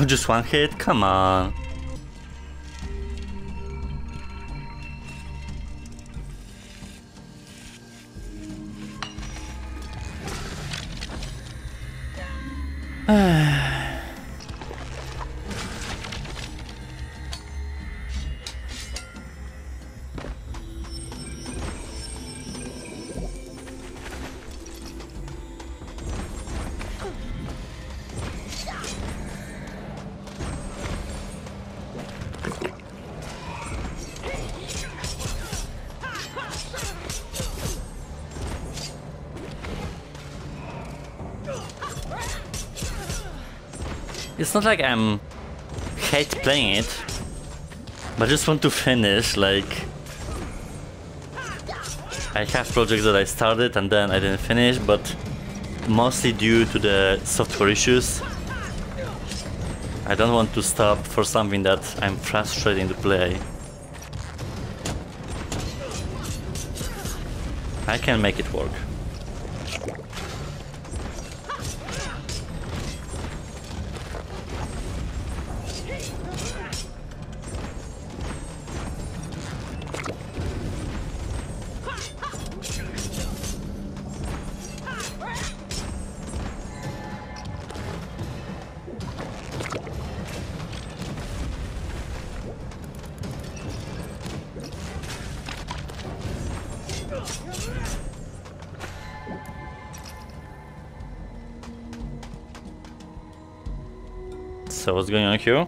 Oh, just one hit? Come on. It's not like I'm hate playing it, but I just want to finish. Like, I have projects that I started and then I didn't finish, but mostly due to the software issues. I don't want to stop for something that I'm frustrated to play. I can make it work. So what's going on here?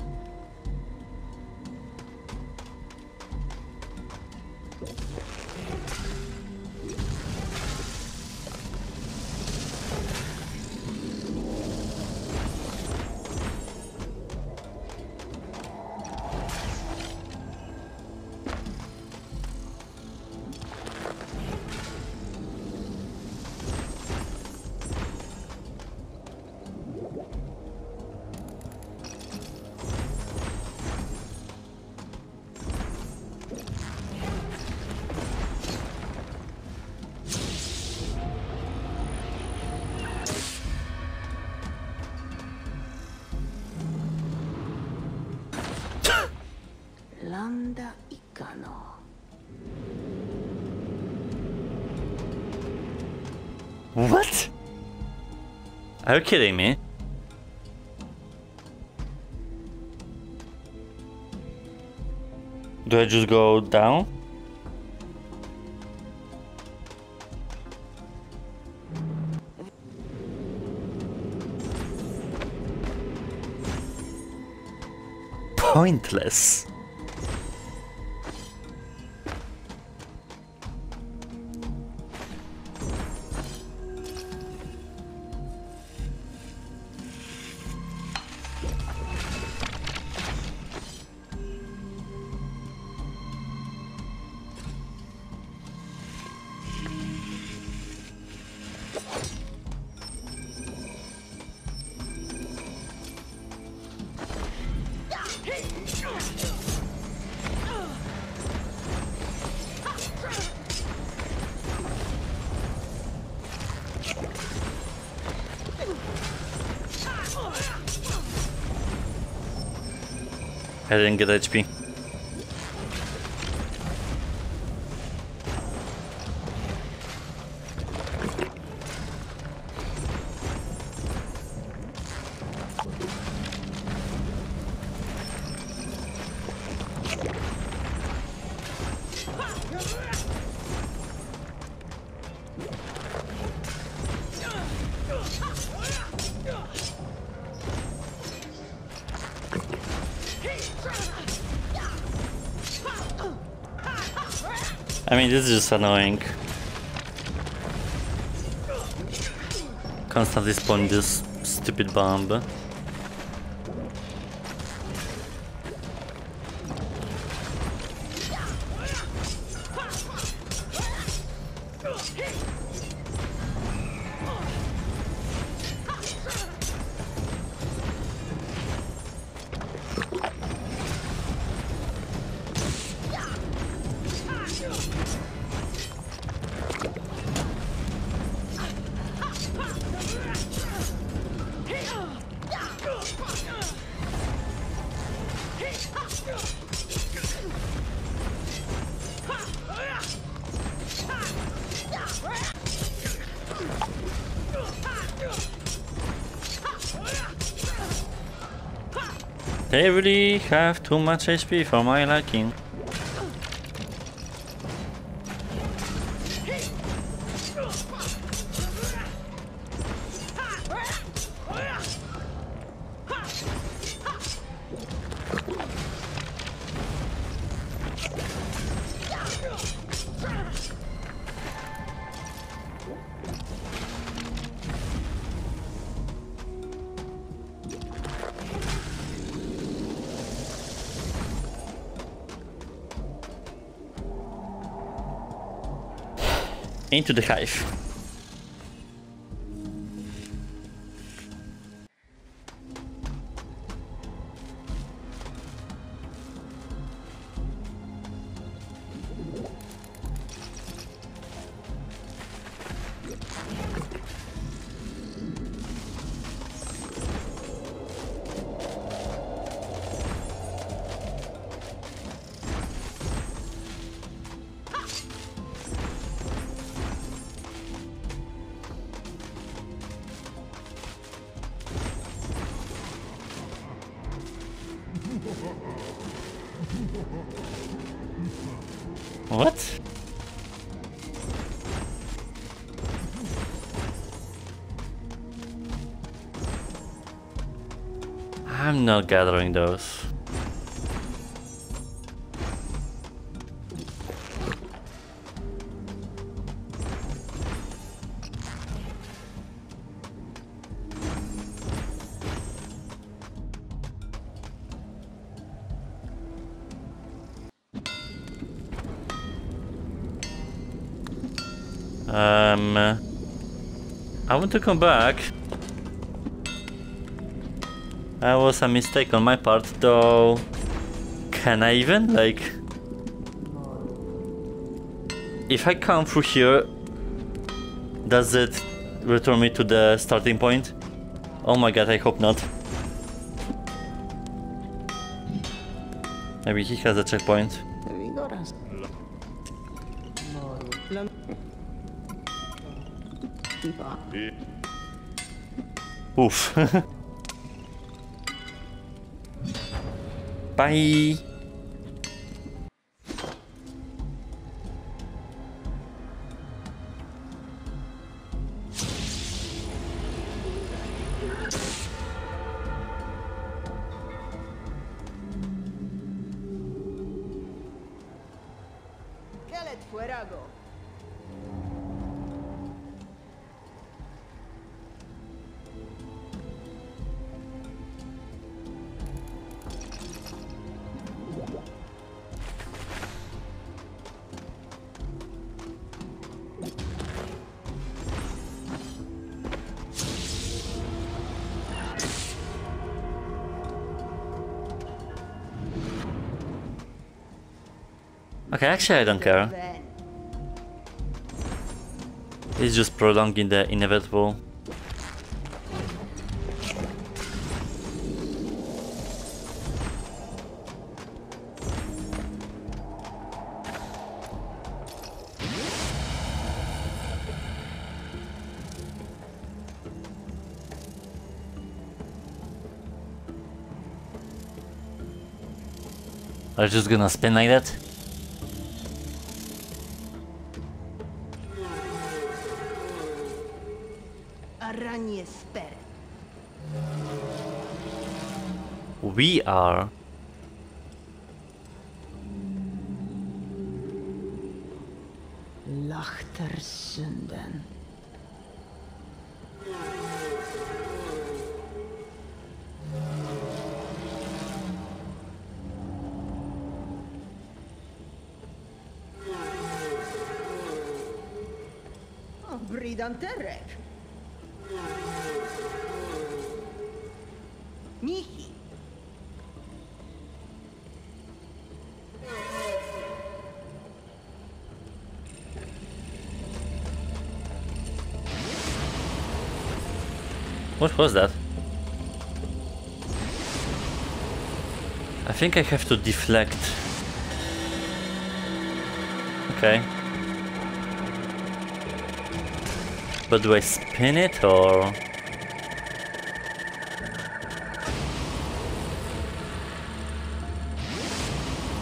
What? Are you kidding me? Do I just go down? Pointless. I didn't get HP. I mean, this is just annoying. Constantly spawning this stupid bomb. They really have too much HP for my liking. Into the hive. What? I'm not gathering those. I want to come back. That was a mistake on my part, though. Can I even? Like, if I come through here, does it return me to the starting point? Oh my god, I hope not. Maybe he has a checkpoint. Oof. Bye. Okay, actually I don't care. It's just prolonging the inevitable. Are you just gonna spin like that? We are. Lachtersünden. Bridanterek. Michi. What was that? I think I have to deflect. Okay. But do I spin it or...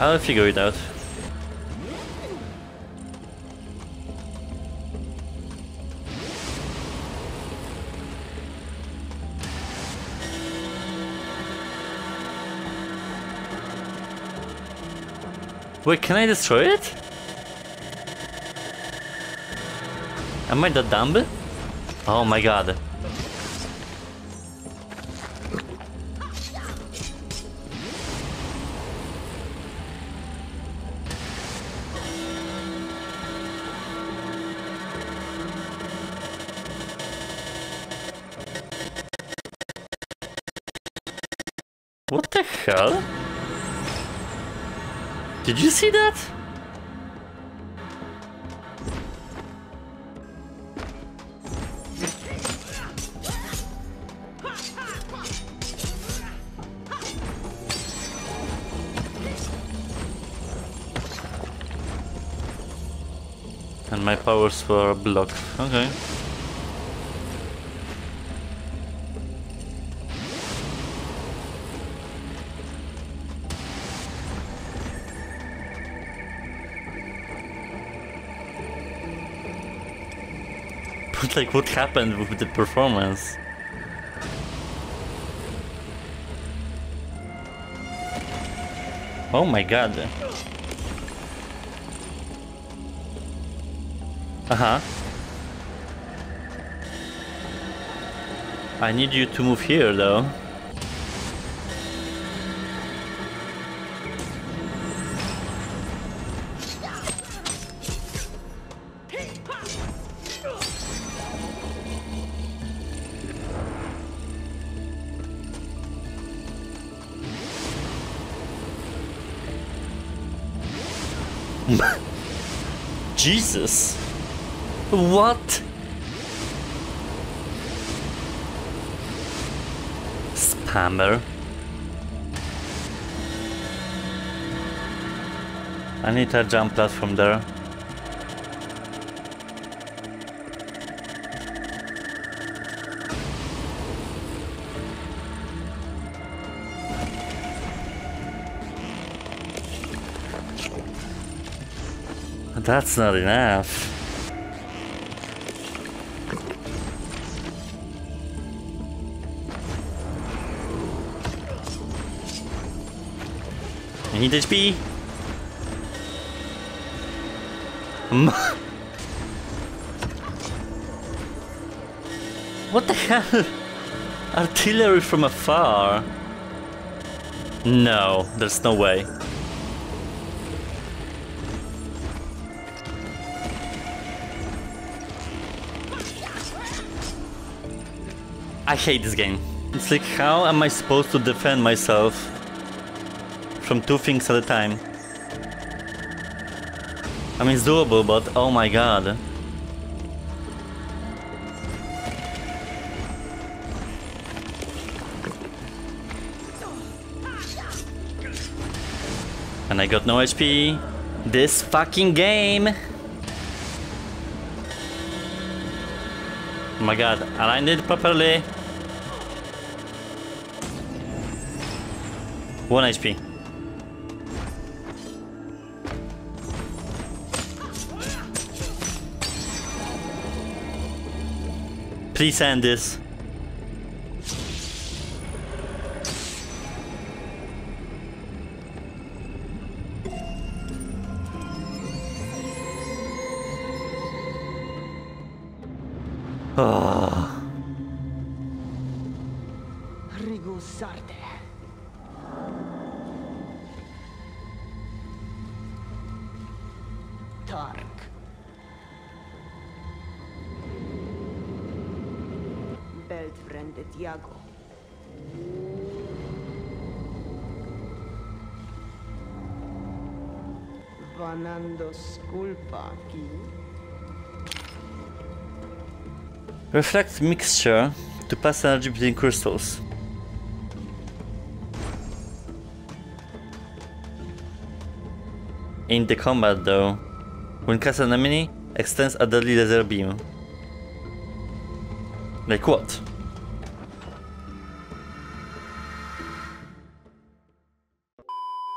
I'll figure it out. Wait, can I destroy it? Am I that dumb? Oh my god. What the hell? Did you see that? And my powers were blocked. Okay. Like, what happened with the performance? Oh my god. Uh-huh. I need you to move here though. Jesus. What? Spammer. I need a jump platform there. That's not enough. I need HP. What the hell? Artillery from afar? No, there's no way. I hate this game. It's like, how am I supposed to defend myself from two things at a time? I mean, it's doable, but oh my god. And I got no HP. This fucking game! Oh my god, aligned it properly. 1 HP. Please end this. Oh. Reflect mixture to pass energy between crystals. In the combat though, when cast an enemy, extends a deadly laser beam. Like what?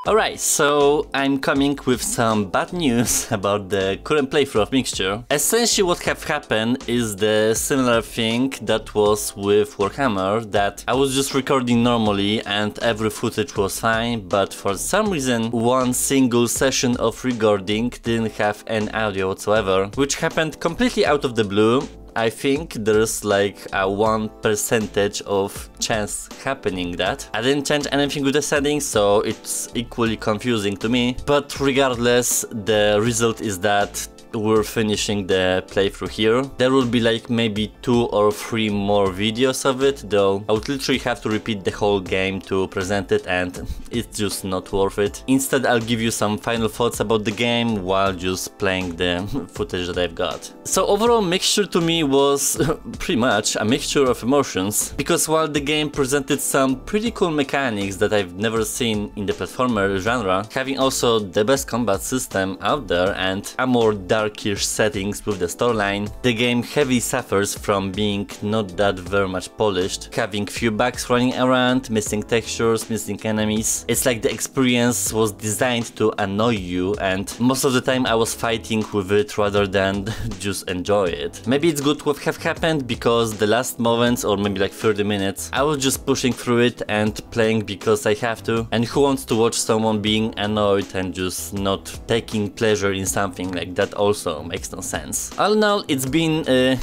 Alright, so I'm coming with some bad news about the current playthrough of Mixture. Essentially what have happened is the similar thing that was with Warhammer, that I was just recording normally and every footage was fine, but for some reason one single session of recording didn't have any audio whatsoever, which happened completely out of the blue. I think there's like a 1% of chance happening that. I didn't change anything with the settings, so it's equally confusing to me. But regardless, the result is that we're finishing the playthrough here. There will be like maybe 2 or 3 more videos of it, though I would literally have to repeat the whole game to present it and it's just not worth it. Instead, I'll give you some final thoughts about the game while just playing the footage that I've got. So overall, Mixture to me was pretty much a mixture of emotions, because while the game presented some pretty cool mechanics that I've never seen in the platformer genre, having also the best combat system out there and a more darkish settings with the storyline, the game heavily suffers from being not that very much polished, having few bugs running around, missing textures, missing enemies. It's like the experience was designed to annoy you, and most of the time I was fighting with it rather than just enjoy it. Maybe it's good what have happened, because the last moments, or maybe like 30 minutes, I was just pushing through it and playing because I have to, and who wants to watch someone being annoyed and just not taking pleasure in something like that? Also makes no sense. All in all, it's been a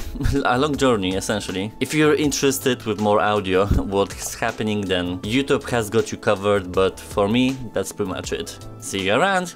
long journey, essentially. If you're interested with more audio, what's happening, then YouTube has got you covered, but for me, that's pretty much it. See you around!